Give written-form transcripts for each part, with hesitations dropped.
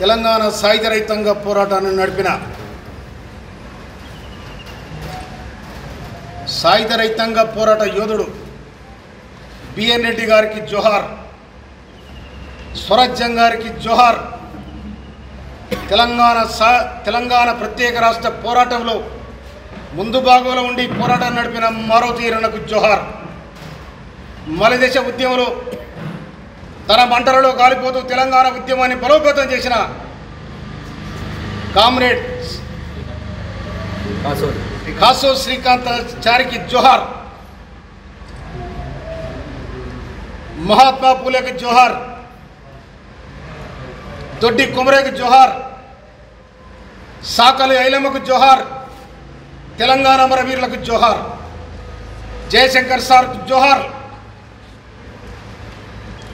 తెలంగాణ సాయుధ రైతాంగ పోరాటాన్ని నడిపిన సాయుధ రైతాంగ పోరాట యోధుడు బిఎన్ రెడ్డి గారికి జోహార్, స్వరాజ్యం గారికి జోహార్. తెలంగాణ ప్రత్యేక రాష్ట్ర పోరాటంలో ముందు భాగంలో ఉండి పోరాటం నడిపిన మారుతీరణకు జోహార్. మలిదేశ ఉద్యమంలో తన మంటలలో కాలిపోతూ తెలంగాణ ఉద్యమాన్ని బలోపేతం చేసిన కామ్రేడ్ కాసో శ్రీకాంతాచారికి జోహార్, మహాత్మా పూలేకి జోహార్, దొడ్డి కుమరేకి జోహార్, సాకలి ఐలమ్మకు జోహార్, తెలంగాణ అమరవీరులకు జోహార్, జయశంకర్ సార్కు జోహార్.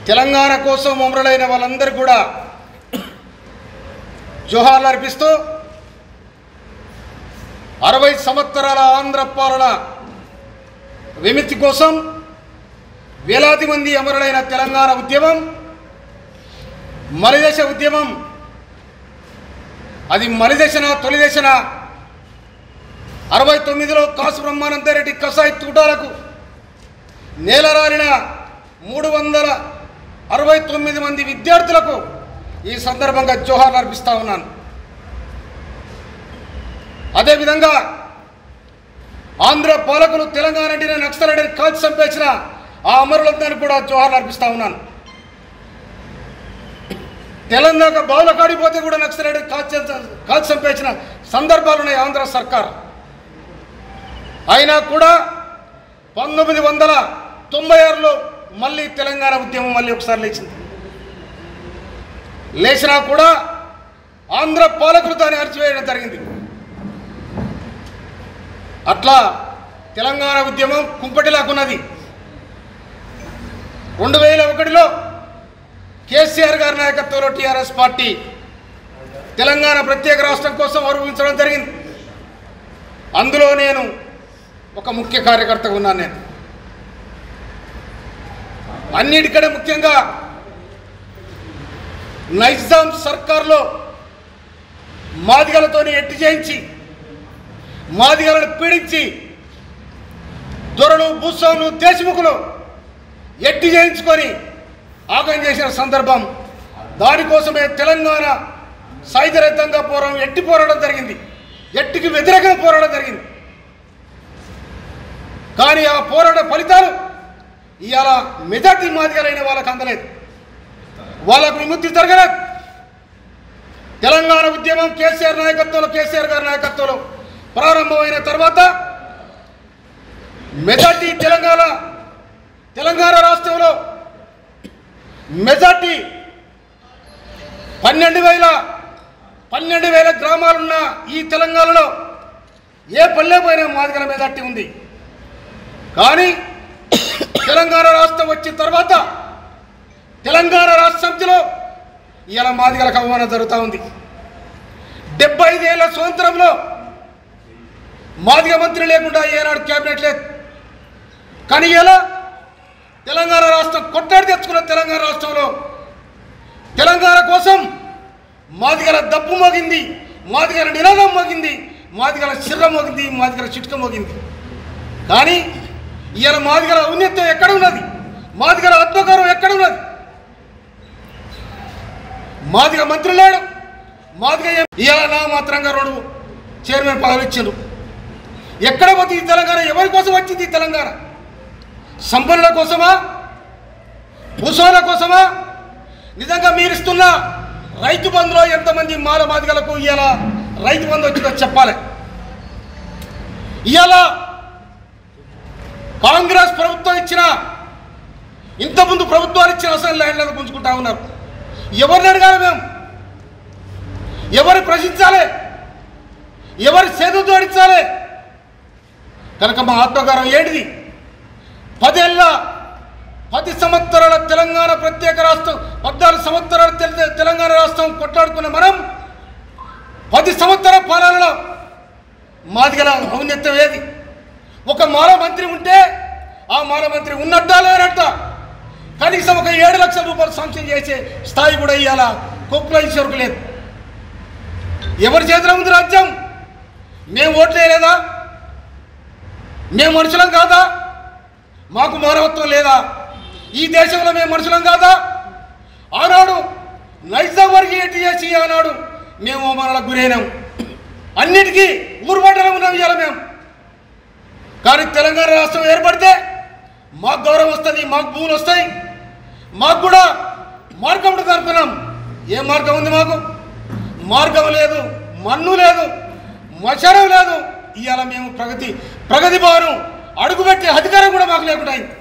తెలంగాణ కోసం అమరులైన వాళ్ళందరూ కూడా జోహార్లు అర్పిస్తూ 60 సంవత్సరాల ఆంధ్ర పాలన విముక్తి కోసం వేలాది మంది అమరులైన తెలంగాణ ఉద్యమం, మలిదేశ ఉద్యమం, అది మలిదేశన తొలిదేశన 69లో కాసు బ్రహ్మానందరెడ్డి కసాయి తూటాలకు నేలరాలిన 369 మంది విద్యార్థులకు ఈ సందర్భంగా జోహార్లు అర్పిస్తూ ఉన్నాను. అదేవిధంగా ఆంధ్ర పాలకులు తెలంగాణ అంటే నక్సలైట్ని కాల్చి చంపేసిన ఆ అమరులందరినీ కూడా జోహార్లు అర్పిస్తూ ఉన్నాను. తెలంగాణ బావుల కాడిపోతే కూడా నక్సలైట్ కాల్చి చంపేసిన సందర్భాలు ఉన్నాయి ఆంధ్ర సర్కార్. అయినా కూడా 1996లో మళ్ళీ తెలంగాణ ఉద్యమం మళ్ళీ ఒకసారి లేచింది. లేచినా కూడా ఆంధ్ర పాలకులు దాన్ని అరిచివేయడం జరిగింది. అట్లా తెలంగాణ ఉద్యమం కుంపటిలాకున్నది. 2001లో కేసీఆర్ గారి నాయకత్వంలో టీఆర్ఎస్ పార్టీ తెలంగాణ ప్రత్యేక రాష్ట్రం కోసం ఆరోపించడం జరిగింది. అందులో నేను ఒక ముఖ్య కార్యకర్తగా ఉన్నాను. నేను అన్నిటికంటే ముఖ్యంగా నైజాం సర్కార్లో మాదిగలతోనే ఎట్టి చేయించి, మాదిగలను పీడించి, దొరలు, భూస్వాములు, దేశముఖులు ఎట్టి చేయించుకొని ఆగం చేసిన సందర్భం. దానికోసమే తెలంగాణ సాయుధ రైతాంగ పోరాటం ఎట్టి పోరాటం జరిగింది, ఎట్టికి వ్యతిరేకంగా పోరాటం జరిగింది. కానీ ఆ పోరాట ఫలితాలు ఇవాళ మెజార్టీ మాదిగలైన వాళ్ళకు అందలేదు, వాళ్ళకు విముక్తి జరగలేదు. తెలంగాణ ఉద్యమం కేసీఆర్ గారి నాయకత్వంలో ప్రారంభమైన తర్వాత మెజార్టీ తెలంగాణ రాష్ట్రంలో మెజార్టీ 12,000 గ్రామాలున్న ఈ తెలంగాణలో ఏ పల్లె పోయినా మాదిగల మెజార్టీ ఉంది. కానీ తెలంగాణ రాష్ట్రం వచ్చిన తర్వాత తెలంగాణ రాష్ట్ర సమితిలో ఇలా మాదిగలకు అవమానం జరుగుతూ ఉంది. 75 ఏళ్ల స్వాతంత్రంలో మాదిగ మంత్రి లేకుండా ఏనాడు కేబినెట్ లేదు. కానీ ఇలా తెలంగాణ రాష్ట్రం కొట్టాడు తెచ్చుకున్న తెలంగాణ రాష్ట్రంలో తెలంగాణ కోసం మాదిగల దప్పు మోగింది, మాదిగల నినాదం మోగింది, మాదిగల శిర్ర మోగింది, మాదిగల చిట్క మోగింది. కానీ ఈయన మాదిగల ఔన్నత్యం ఎక్కడ ఉన్నది? మాదిగల ఆత్మగౌరవం ఎక్కడ ఉన్నది? మాదిగ మంత్రి లేడు, మాదిగ ఇలా నా మాత్రంగా 2 చైర్మన్ పదవులు ఇచ్చిండ్రు. ఎక్కడ పోతే ఈ తెలంగాణ ఎవరి కోసం వచ్చింది? ఈ తెలంగాణ సంపన్నుల కోసమా? భూస్వాముల కోసమా? నిజంగా మీరు ఇస్తున్న రైతు బంధులో ఎంతమంది మాల మాదిగలకు ఇలా రైతు బంధు వచ్చిందో చెప్పాలి. ఇలా కాంగ్రెస్ ప్రభుత్వం ఇచ్చిన, ఇంతకుముందు ప్రభుత్వాలు ఇచ్చిన అసలు ల్యాండ్లను పుంజుకుంటా ఉన్నారు. ఎవరిని అడగాలి మేము? ఎవరు ప్రశ్నించాలి? ఎవరు సేదు జోడించాలి? కనుక మా ఆత్మగారం ఏంటిది? 10 సంవత్సరాల తెలంగాణ ప్రత్యేక రాష్ట్రం, 14 సంవత్సరాల తెలంగాణ రాష్ట్రం కొట్లాడుకున్న మనం 10 సంవత్సరాల పాలనలో మాదిగల ఔన్నత్యం ఏది? ఒక మాల మంత్రి ఉంటే ఆ మాల మంత్రి ఉన్నట్టా లేనట్ట, కనీసం ఒక 7 లక్షల రూపాయలు శాంక్షన్ చేసే స్థాయి కూడా ఇవాళ కొప్పుల ఈశ్వరకు లేదు. ఎవరి చేతిలో ఉంది రాజ్యం? మేము ఓట్లు వేయలేదా? మేము మనుషులం కాదా? మాకు మానవత్వం లేదా? ఈ దేశంలో మేము మనుషులం కాదా? ఆనాడు నైజాం వర్గీయ టీఎస్సీ ఆనాడు మేము అవమానాలకు గురైనాం, అన్నిటికీ ఊరుబట్టలు ఉన్నాం ఇవాళ మేము. కానీ తెలంగాణ రాష్ట్రం ఏర్పడితే మాకు గౌరవం వస్తుంది, మాకు భూములు వస్తాయి, మాకు కూడా మార్గం ఉంటుంది అనుకున్నాం. ఏ మార్గం ఉంది? మాకు మార్గం లేదు, మన్ను లేదు, మచరం లేదు. ఇవాళ మేము ప్రగతి భారం అడుగుపెట్టే అధికారం కూడా మాకు లేకుండా అయింది.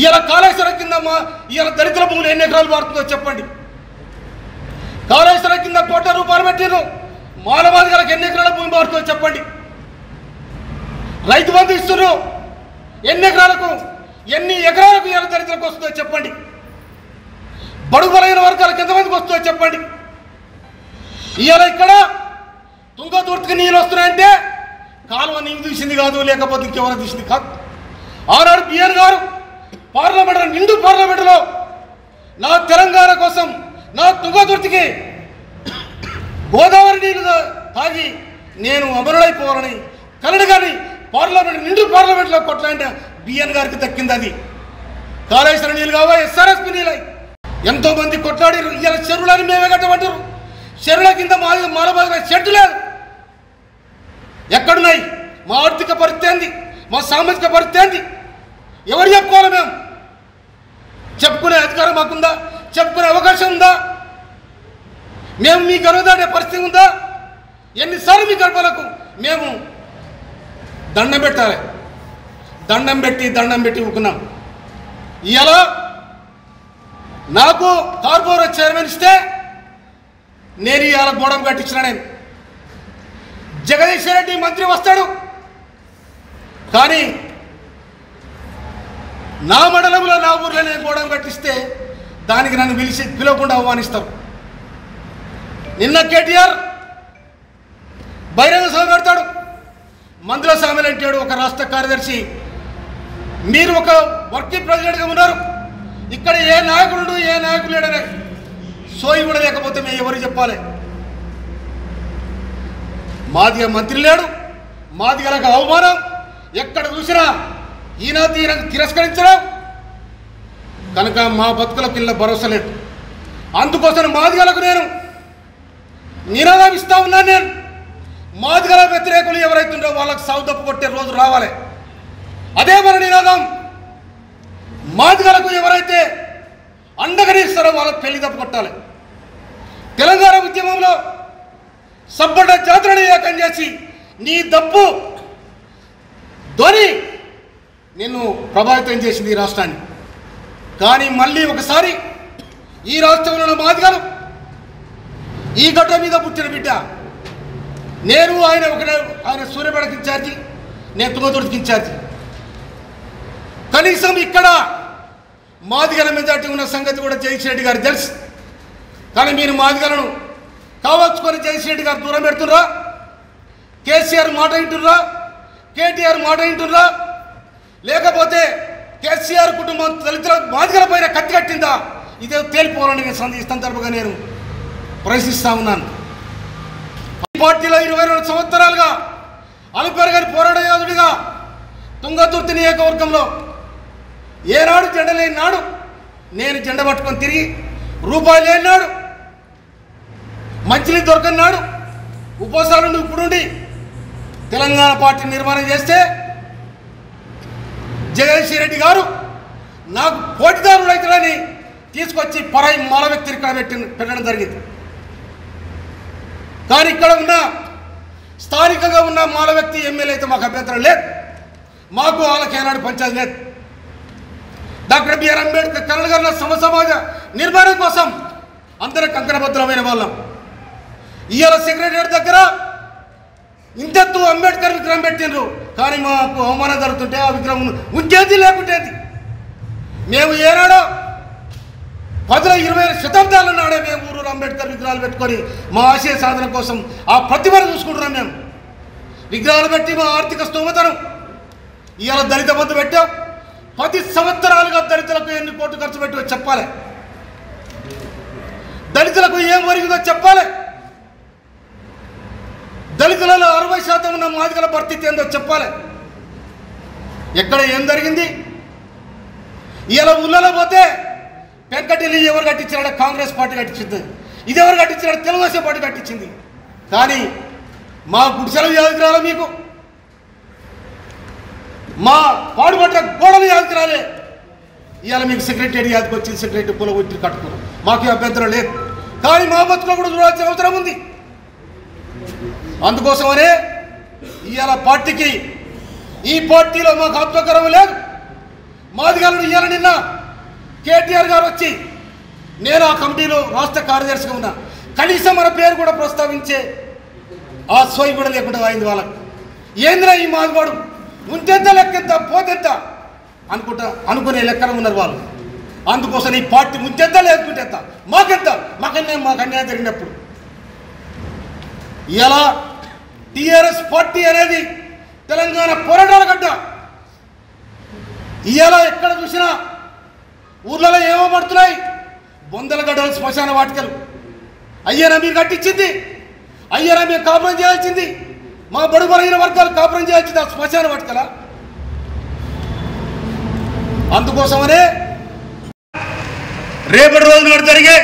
ఇవాళ కాళేశ్వరం కింద ఇవాళ దళితుల భూములు ఎన్ని ఎకరాలు మారుతుందో చెప్పండి. కాళేశ్వరం కింద కోట్ల రూపాయలు పెట్టారు, మానవాధికారులకు ఎన్ని ఎకరాల భూమి మారుతుందో చెప్పండి. రైతు బంధు ఇస్తున్నారు, ఎన్ని ఎకరాలకు ఇవాళ దళితులకు వస్తుందో చెప్పండి. బడుగు బలైన వర్గాలకు ఎంతమందికి వస్తుందో చెప్పండి. ఇవాళ ఇక్కడ తుంగతుర్తికి నీళ్ళు వస్తున్నాయంటే కాలువ నీళ్ళు తీసింది కాదు, లేకపోతే ఇంకెవరో తీసింది కాదు. ఆనాడు బిఆర్ గారు పార్లమెంట్ నిండు పార్లమెంటులో నా తెలంగాణ కోసం, నా తుంగతుర్తికి గోదావరి నీళ్ళు తాగి నేను అమరుడైపోవాలని కలడు కానీ పార్లమెంట్ నిండు పార్లమెంట్లో కొట్లాంటి బిఆర్ గారికి దక్కింది. అది కాళేశ్వర నీళ్ళు కావా, ఎస్ఆర్ఎస్పి నీళ్ళు. ఎంతోమంది కొట్లాడారు. ఇవాళ చెరువులని మేమే కట్టమంటారు. చెరువుల కింద మానవాధికార చెట్టు లేదు. ఎక్కడున్నాయి? మా ఆర్థిక పరిస్థితి ఏంది? మా సామాజిక పరిస్థితి ఏంది? ఎవరు చెప్పుకోవాలి? మేము చెప్పుకునే అధికారం మాకుందా? చెప్పుకునే అవకాశం ఉందా? మేము మీ గర్వదాడే పరిస్థితి ఉందా? ఎన్నిసార్లు మీ గర్భలకు మేము దండం పెట్టాలి, దండం పెట్టి ఊరుకున్నాం. ఇలా నాకు కార్పొరేట్ చైర్మన్ ఇస్తే నేను ఇవాళ గోడం కట్టించిన నేను. జగదీశ్వర్ రెడ్డి మంత్రి వస్తాడు, కానీ నా మండలంలో నా ఊర్లో నేను గోడం కట్టిస్తే దానికి నన్ను పిలవకుండా అవమానిస్తారు. నిన్న కేటీఆర్ బహిరంగ సభ పెడతాడు, మందుల స్వామిని అంటాడు, ఒక రాష్ట్ర కార్యదర్శి. మీరు ఒక వర్కింగ్ ప్రెసిడెంట్గా ఉన్నారు, ఇక్కడ ఏ నాయకుడు లేడనే సోయి కూడా లేకపోతే మేము ఎవరు చెప్పాలి? మాదిగా మంత్రి లేడు, మాదిగా అవమానం, ఎక్కడ చూసినా ఈయన తిరస్కరించడం. కనుక మా బతుకుల పిల్ల భరోసా లేదు. అందుకోసం మాదిగలకు నినాదం ఇస్తా ఉన్నాను నేను. మాదిగల వ్యతిరేకులు ఎవరైతుండో వాళ్ళకు సౌదప్పు కొట్టే రోజు రావాలి. అదే మన నినాదం. మాదిగలకు ఎవరైతే అండగానే ఇస్తారో వాళ్ళకి పెళ్లి తప్పు కొట్టాలి. తెలంగాణ ఉద్యమంలో సబ్బడ్డ జాతరని ఏకం చేసి నీ దప్పు ధ్వని నిన్ను ప్రభావితం చేసింది ఈ రాష్ట్రాన్ని. కానీ మళ్ళీ ఒకసారి ఈ రాష్ట్రంలో మాదిగలు, ఈ గడ్డ మీద పుట్టిన బిడ్డ నేను, ఆయన సూర్యపేటకి ఇన్ఛార్జి, నేను తుంగతుర్తికి ఇన్ఛార్జి. కనీసం ఇక్కడ మాదిగల మెజార్టీ ఉన్న సంగతి కూడా జయశ్రీ రెడ్డి గారు తెలుసు. కానీ మీరు మాదిగలను కావచ్చుకొని జయశ్రీ రెడ్డి గారు దూరం పెడుతుర్రా? కేసీఆర్ మాట వింటుర్రా? కేటీఆర్ మాట వింటుర్రా? లేకపోతే కేసీఆర్ కుటుంబం దళితుల మాదిగల పైన కత్తి కట్టిందా? ఇదే తేలిపోవాలని నేను సందర్భంగా నేను ప్రశ్నిస్తా ఉన్నాను. ఈ పార్టీలో 22 సంవత్సరాలుగా అలిపేరు గారి పోరాట యోధుడిగా తుంగతుర్తి నియోజకవర్గంలో ఏనాడు జెండ లేనాడు నేను జెండ పట్టుకొని తిరిగి, రూపాయి లేనాడు, మంచినీళ్ళు దొరకన్నాడు, ఉపవాసాలు నువ్వు ఇప్పుడుండి తెలంగాణ పార్టీ నిర్మాణం చేస్తే జగదీశ్వర్ రెడ్డి గారు నాకు పోటీదారుడు రైతులని తీసుకొచ్చి పరాయి మాల వ్యక్తిని ఇక్కడ పెట్టడం జరిగింది. కానీ ఇక్కడ ఉన్న స్థానికంగా ఉన్న మాల వ్యక్తి ఎమ్మెల్యే అయితే మాకు అభ్యంతరం లేదు, మాకు వాళ్ళకి ఏనాడు పంచాయతీ లేదు. డాక్టర్ బిఆర్ అంబేద్కర్ కన్నడ సమసమాజ నిర్మాణం కోసం అందరూ కంకణబద్ధమైన వాళ్ళం. ఇవాళ సెక్రటరీ దగ్గర ఇంతెత్తు అంబేద్కర్ విగ్రహం పెట్టిండ్రు, కానీ మాకు అవమానం జరుగుతుంటే ఆ విగ్రహం ఉంచేది లేకుంటేది. మేము ఏనాడో 10-20 శతాబ్దాల నాడే మేము ఊరూరు అంబేద్కర్ విగ్రహాలు పెట్టుకొని మా ఆశయ సాధన కోసం ఆ ప్రతిభను చూసుకుంటున్నాం. మేము విగ్రహాలు పెట్టి మా ఆర్థిక స్తోమతను ఇవాళ దళిత బంధు పెట్టాం. 10 సంవత్సరాలుగా దళితులకు ఎన్ని కోట్లు ఖర్చు పెట్టి చెప్పాలి, దళితులకు ఏ ఏం జరిగిందో చెప్పాలి, దళితులలో 60% ఉన్న మాదిగల పరిస్థితి ఏందో చెప్పాలి, ఎక్కడ ఏం జరిగింది. ఇలా ఉల్లల పోతే పెంకటిల్లు ఎవరు కట్టించారో కాంగ్రెస్ పార్టీ కట్టించింది, ఇది ఎవరు కట్టించారో తెలుగుదేశం పార్టీ కట్టించింది. కానీ మా గుడిసెల యాదకి రాలే, మీకు మా పాడుబడ్డ గోడలు యాదకి రాలే. ఇవాళ మీకు సెక్రటరీ యాదకి వచ్చింది, సెక్రటరీ పొలగొట్టి కట్టుకున్నాం, మాకు అభ్యంతరం లేదు. కానీ మా బతుకులో కూడా చూడాల్సిన అవసరం ఉంది. అందుకోసమనే ఇవాళ పార్టీకి, ఈ పార్టీలో మాకు ఆత్మగౌరవం లేదు. మాదిగాలను ఇవాళ నిన్న కేటీఆర్ గారు వచ్చి, నేను ఆ కమిటీలో రాష్ట్ర కార్యదర్శిగా ఉన్నా, కనీసం మన పేరు కూడా ప్రస్తావించే ఆ సోయి కూడా లేకుండా అయింది వాళ్ళకు. ఏంద్రా ఈ మాదిగాడు ఉంటెంత లెక్కెంత పోతెంత అనుకునే లెక్కన ఉన్నారు వాళ్ళు. అందుకోసం ఈ పార్టీ ముంచెంత లేకుంటేంత, మాకెంత, మాకు అన్యాయం జరిగినప్పుడు ఇలా టీఆర్ఎస్ పార్టీ అనేది తెలంగాణ పోరాటాల గడ్డ. ఇలా ఎక్కడ చూసినా ఊర్లలో ఏమో పడుతున్నాయి, బొందల గడ్డలు, శ్మశాన వాటికలు. అయ్యేనా మీరు కట్టించింది, అయ్యేనా మీరు కాపురం చేయాల్సింది, మా బడుబలైన వర్గాలు కాపురం చేయాల్సింది ఆ శ్మశాన వాటికల. అందుకోసమనే రేపటి రోజు నాడు జరిగే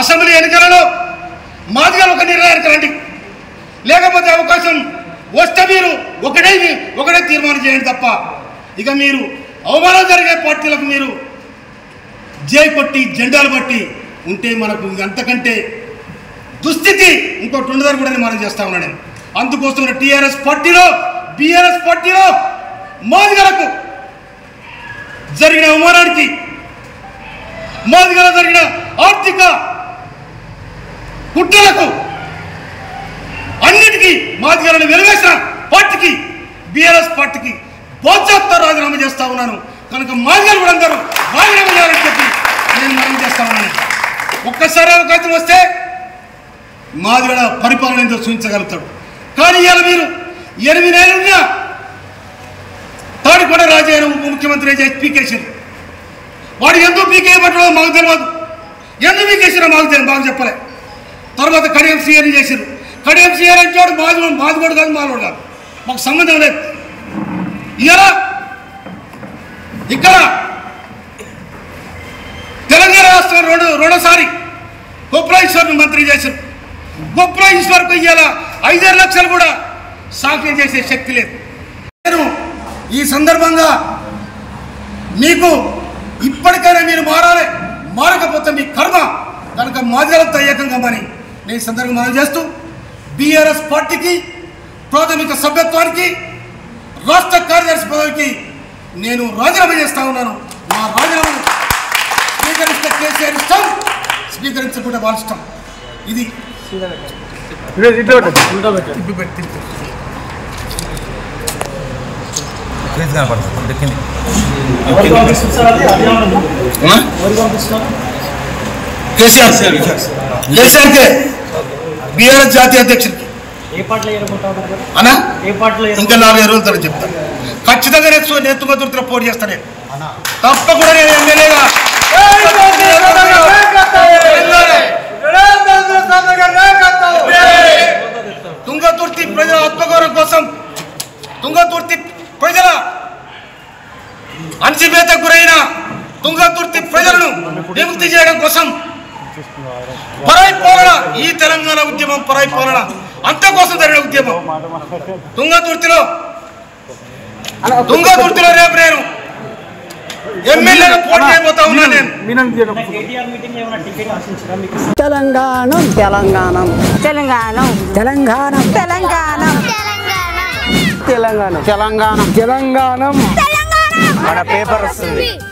అసెంబ్లీ ఎన్నికలలో మాదిగలు ఒక నిర్ణయానికి రండి, లేకపోతే అవకాశం వస్తే మీరు ఒకటే తీర్మానం చేయండి తప్ప ఇక మీరు అవమానం జరిగే పార్టీలకు మీరు జై కొట్టి జెండాలు పట్టి ఉంటే మనకు అంతకంటే దుస్థితి ఇంకోటి ఉండదని కూడా మనం చేస్తా ఉన్నాను. అందుకోసం టీఆర్ఎస్ పార్టీలో, బీఆర్ఎస్ పార్టీలో మాదిగలకు జరిగిన అవమానానికి, మాదిగల జరిగిన ఆర్థిక కుట్రలకు అన్నిటికీ, మాదిగలను వెలివేసిన పార్టీకి, బీఆర్ఎస్ పార్టీకి బాధ్యత రాజీనామా చేస్తా ఉన్నాను. కనుక మాదిగలు కూడా అందరూ రాజీనామా చేయాలని చెప్పి నేను మనం చేస్తా ఉన్నాను. ఒక్కసారి అవకాశం వస్తే మాదిగల పరిపాలన ఎంతో సూచించగలుగుతాడు. కానీ ఇవాళ మీరు 8 నెలలుగా తాడికొండ రాజయ్య ఉప ముఖ్యమంత్రి చేసి పీకేశారు. వాడు ఎందుకు పీకేయబట్టడో మాకు తెలియదు, ఎందుకు పీకేసారో మాకు తెలియదు, మాకు చెప్పలే. తర్వాత కడియం సీఆర్ చేశారు, కడియం సీఆర్ అంటే వాడు మాదిగోడు కాదు, మాలోడు కాదు, మాకు సంబంధం లేదు. ఇలా ఇక్కడ తెలంగాణ రాష్ట్రం రెండోసారి గొప్పల ఈశ్వర్ని మంత్రి చేశారు. గొప్పల ఈశ్వర్కు ఇవాళ 5-6 లక్షలు కూడా సాక్ష్యం చేసే శక్తి లేదు. నేను ఈ సందర్భంగా మీకు ఇప్పటికైనా మీరు మారాలి, మారకపోతే మీ కర్మ. కనుక మాదిగలతో ఏకంగా మరి నేను సందర్భం మనం చేస్తూ బీఆర్ఎస్ పార్టీకి ప్రాథమిక సభ్యత్వానికి, రాష్ట్ర కార్యదర్శి పదవికి నేను రాజీనామా చేస్తా ఉన్నాను. నా రాజీనామా స్వీకరిస్తే కేసీఆర్ ఇష్టం, స్వీకరించకుండా వాళ్ళ ఇష్టం. ఇది కేసీఆర్కే, బీఆర్ఎస్ జాతీయ అధ్యక్షుడికి అనా ఇంకా 40 రోజుల తర్వాత చెప్తాను. ఖచ్చితంగా నేను తుంగతుర్తిలో పోటీ చేస్తాను. తప్పకుండా నేను ఎమ్మెల్యేగా తుంగతుర్తి ప్రజల ఆత్మగౌరవం కోసం, తుంగతుర్తి ప్రజల అణచివేతకు గురైన తుంగతుర్తి ప్రజలను విముక్తి చేయడం కోసం పరాయి పాలన, ఈ తెలంగాణ ఉద్యమం పరాయి పాలన అంతకోసం జరిగిన ఉద్యమం. తుంగతుర్తిలో రేపు నేను ఎమ్మెల్యేగా పోటీ అయిపోతా ఉన్నాను. తెలంగాణ తెలంగాణ తెలంగాణ తెలంగాణ తెలంగాణ తెలంగాణ తెలంగాణ తెలంగాణ మన పేపర్ వస్తుంది.